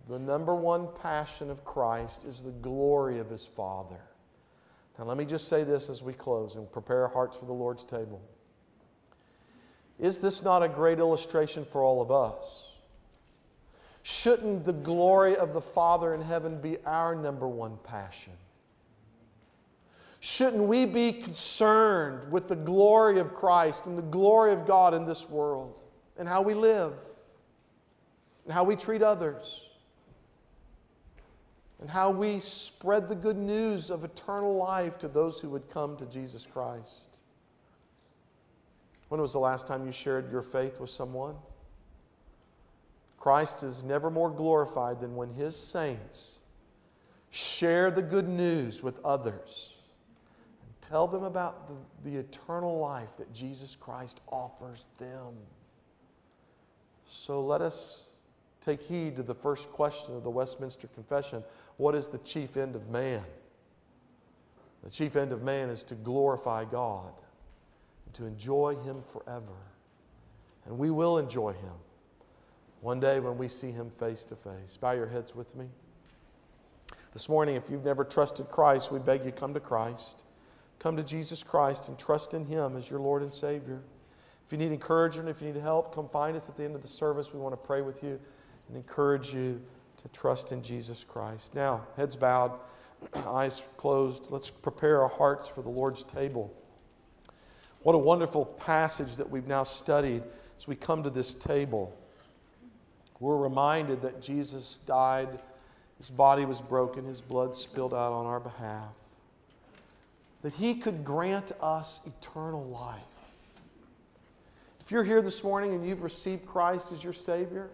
the number one passion of Christ is the glory of his Father. Now let me just say this as we close and prepare our hearts for the Lord's table. Is this not a great illustration for all of us? Shouldn't the glory of the Father in heaven be our number one passion? Shouldn't we be concerned with the glory of Christ and the glory of God in this world? And how we live, and how we treat others, and how we spread the good news of eternal life to those who would come to Jesus Christ. When was the last time you shared your faith with someone? Christ is never more glorified than when his saints share the good news with others and tell them about the eternal life that Jesus Christ offers them. So let us take heed to the first question of the Westminster Confession. What is the chief end of man? The chief end of man is to glorify God, and to enjoy him forever. And we will enjoy him one day when we see him face to face. Bow your heads with me. This morning, if you've never trusted Christ, we beg you, come to Christ. Come to Jesus Christ and trust in him as your Lord and Savior. If you need encouragement, if you need help, come find us at the end of the service. We want to pray with you and encourage you to trust in Jesus Christ. Now, heads bowed, eyes closed. Let's prepare our hearts for the Lord's table. What a wonderful passage that we've now studied as we come to this table. We're reminded that Jesus died, his body was broken, his blood spilled out on our behalf, that he could grant us eternal life. If you're here this morning and you've received Christ as your Savior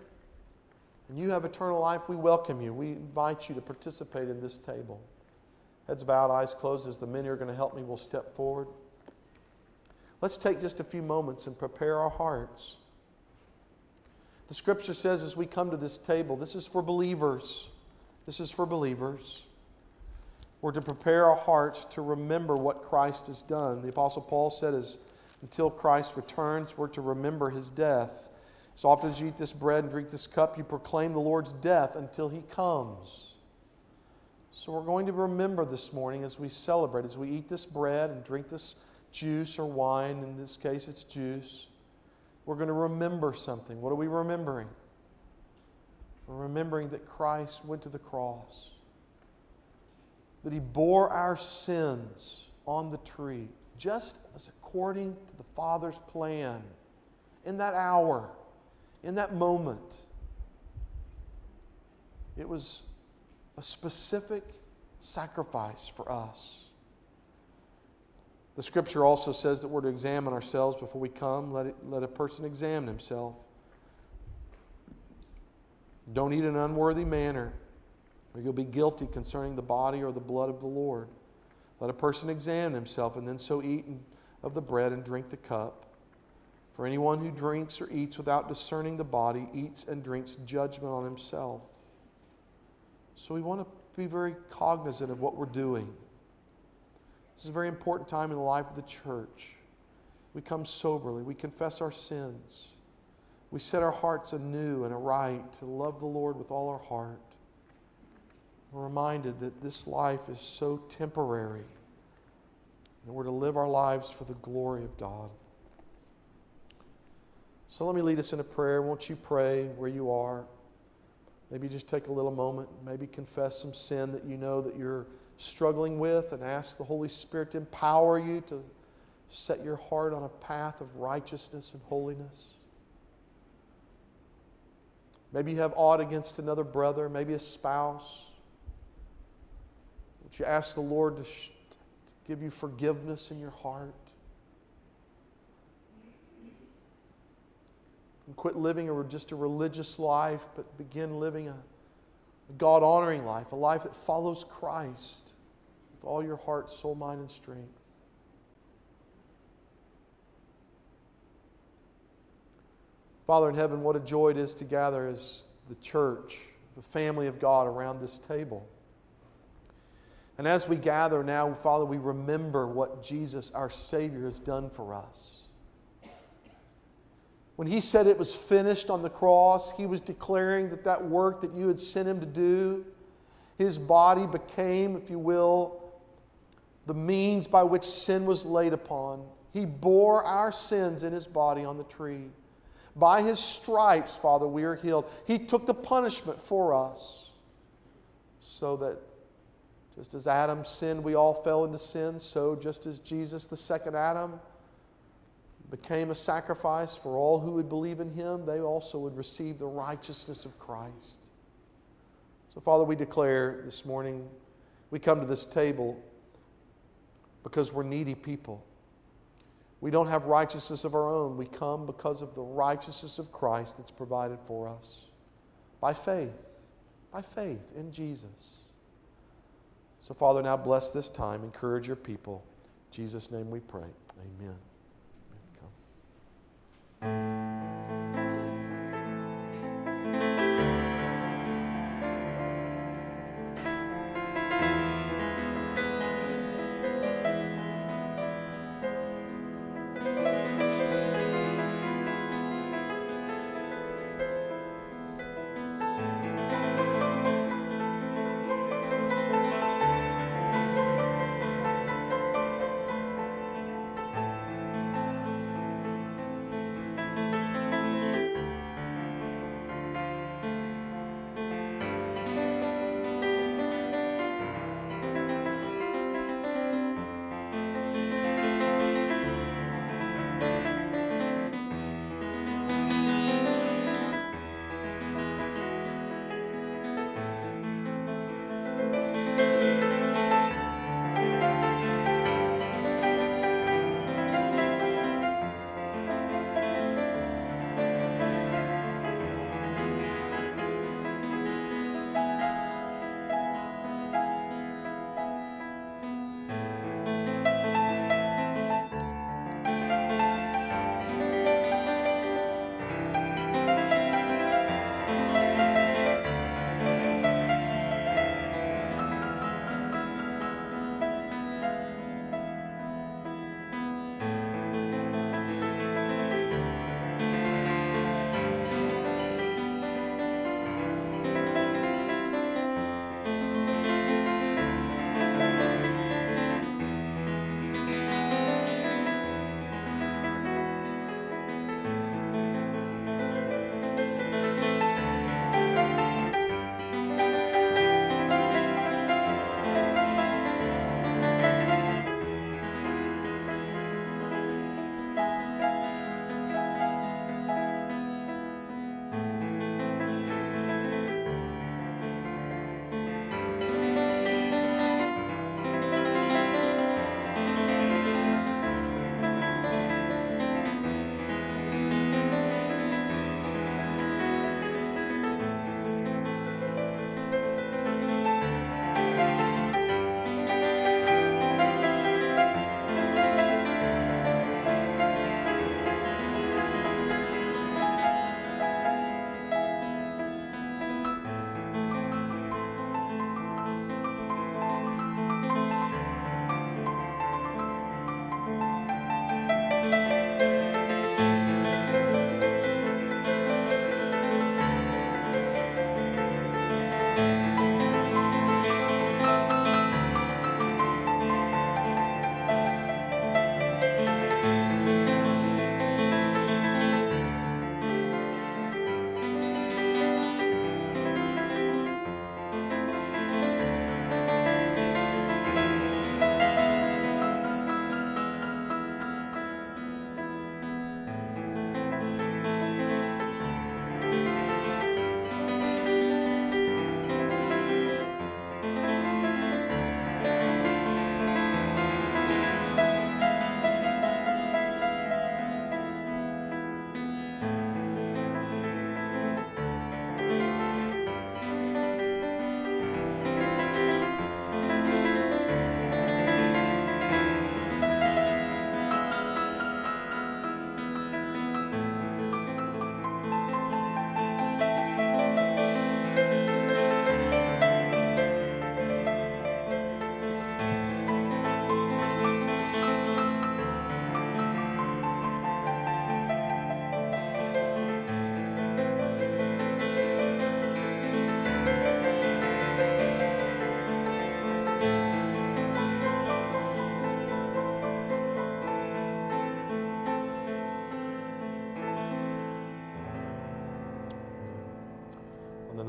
and you have eternal life, we welcome you. We invite you to participate in this table. Heads bowed, eyes closed. As the men who are going to help me will step forward. Let's take just a few moments and prepare our hearts. The Scripture says as we come to this table, this is for believers. This is for believers. We're to prepare our hearts to remember what Christ has done. The Apostle Paul said as until Christ returns, we're to remember his death. So often as you eat this bread and drink this cup, you proclaim the Lord's death until he comes. So we're going to remember this morning as we celebrate, as we eat this bread and drink this juice or wine, in this case it's juice, we're going to remember something. What are we remembering? We're remembering that Christ went to the cross, that he bore our sins on the tree, just as according to the Father's plan, in that hour, in that moment. It was a specific sacrifice for us. The Scripture also says that we're to examine ourselves before we come. Let a person examine himself. Don't eat in an unworthy manner, or you'll be guilty concerning the body or the blood of the Lord. Let a person examine himself, and then so eat of the bread and drink the cup. For anyone who drinks or eats without discerning the body eats and drinks judgment on himself. So we want to be very cognizant of what we're doing. This is a very important time in the life of the church. We come soberly. We confess our sins. We set our hearts anew and aright to love the Lord with all our heart. We're reminded that this life is so temporary, and we're to live our lives for the glory of God. So let me lead us in a prayer. Won't you pray where you are? Maybe just take a little moment. Maybe confess some sin that you know that you're struggling with, and ask the Holy Spirit to empower you to set your heart on a path of righteousness and holiness. Maybe you have aught against another brother, maybe a spouse. Would you ask the Lord to give you forgiveness in your heart? And quit living just a religious life, but begin living a God-honoring life, a life that follows Christ with all your heart, soul, mind, and strength. Father in heaven, what a joy it is to gather as the church, the family of God, around this table. And as we gather now, Father, we remember what Jesus, our Savior, has done for us. When He said it was finished on the cross, He was declaring that that work that You had sent Him to do, His body became, if you will, the means by which sin was laid upon. He bore our sins in His body on the tree. By His stripes, Father, we are healed. He took the punishment for us so that just as Adam sinned, we all fell into sin. So just as Jesus, the second Adam, became a sacrifice for all who would believe in Him, they also would receive the righteousness of Christ. So, Father, we declare this morning, we come to this table because we're needy people. We don't have righteousness of our own. We come because of the righteousness of Christ that's provided for us by faith in Jesus. So, Father, now bless this time. Encourage Your people. In Jesus' name we pray. Amen. Come.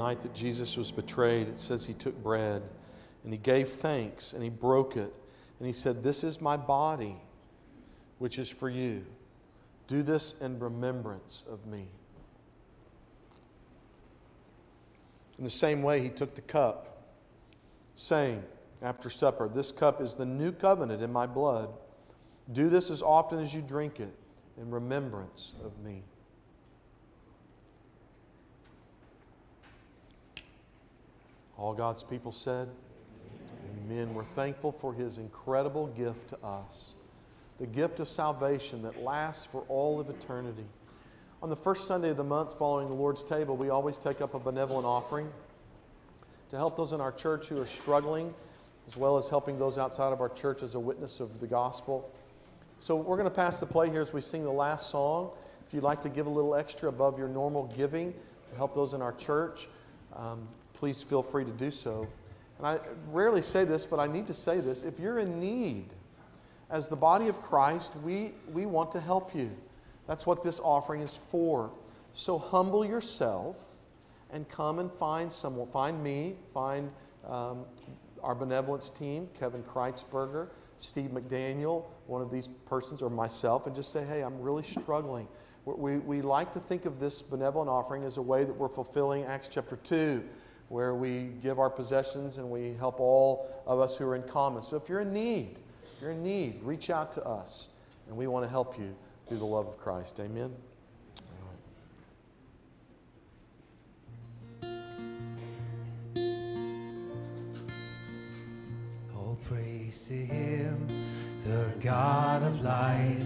night that Jesus was betrayed, it says he took bread and he gave thanks and he broke it. And he said, "This is my body, which is for you. Do this in remembrance of me." In the same way, he took the cup, saying, after supper, "This cup is the new covenant in my blood. Do this as often as you drink it in remembrance of me." All God's people said, Amen. We're thankful for His incredible gift to us, the gift of salvation that lasts for all of eternity. On the first Sunday of the month following the Lord's table, we always take up a benevolent offering to help those in our church who are struggling, as well as helping those outside of our church as a witness of the gospel. So we're going to pass the plate here as we sing the last song. If you'd like to give a little extra above your normal giving to help those in our church, please feel free to do so. And I rarely say this, but I need to say this. If you're in need, as the body of Christ, we want to help you. That's what this offering is for. So humble yourself and come and find someone. Find me, find our benevolence team, Kevin Kreitzberger, Steve McDaniel, one of these persons, or myself, and just say, "Hey, I'm really struggling." We like to think of this benevolent offering as a way that we're fulfilling Acts chapter 2. Where we give our possessions and we help all of us who are in common. So if you're in need, reach out to us, and we want to help you through the love of Christ. Amen. All praise to Him, the God of light,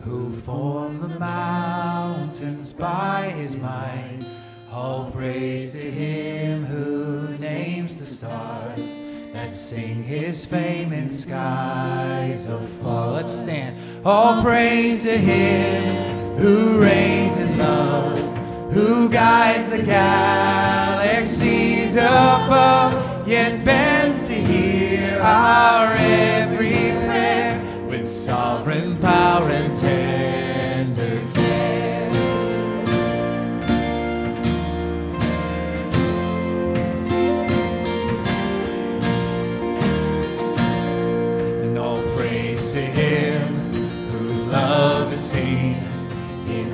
who formed the mountains by His mind. All praise to Him who names the stars that sing His fame in skies of fall. Let's stand. All praise to Him who reigns in love, who guides the galaxies above, yet bends to hear our every prayer with sovereign power and tender care.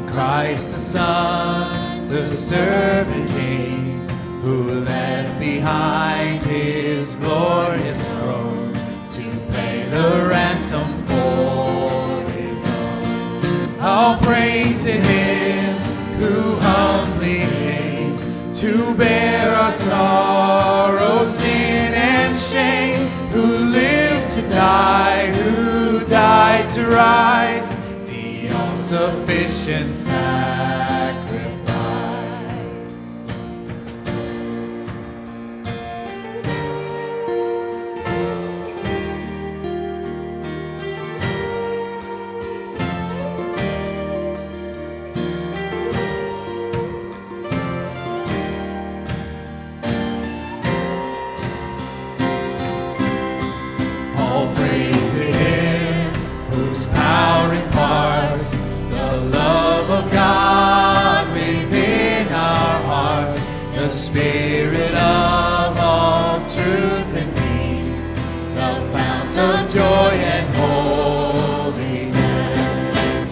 Christ the Son, the servant King, who left behind His glorious throne to pay the ransom for His own. All praise to Him who humbly came to bear our sorrow, sin, and shame, who lived to die, who died to rise, sufficient sacrifice. All praise to Him whose power imparts of God within our hearts, the Spirit of all truth and peace, the fount of joy and holiness.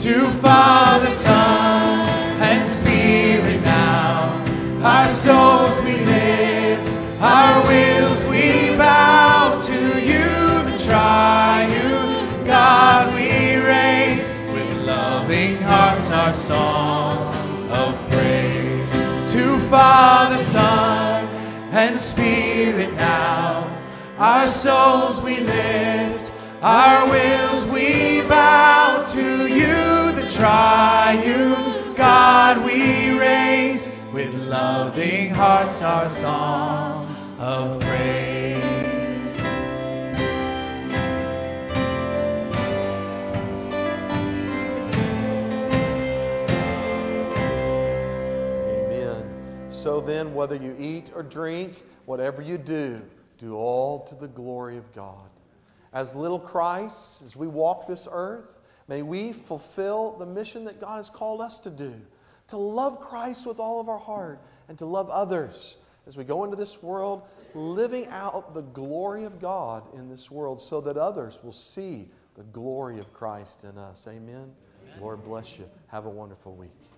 To Father, Son, and Spirit now, our souls we lift, our wills we bow. To You, the triune God, we hearts our song of praise. To Father, Son, and Spirit now, our souls we lift, our wills we bow. To You, the triune God, we raise, with loving hearts our song of praise. So then, whether you eat or drink, whatever you do, do all to the glory of God. As little Christs, as we walk this earth, may we fulfill the mission that God has called us to do, to love Christ with all of our heart and to love others as we go into this world, living out the glory of God in this world so that others will see the glory of Christ in us. Amen. Amen. Lord bless you. Have a wonderful week.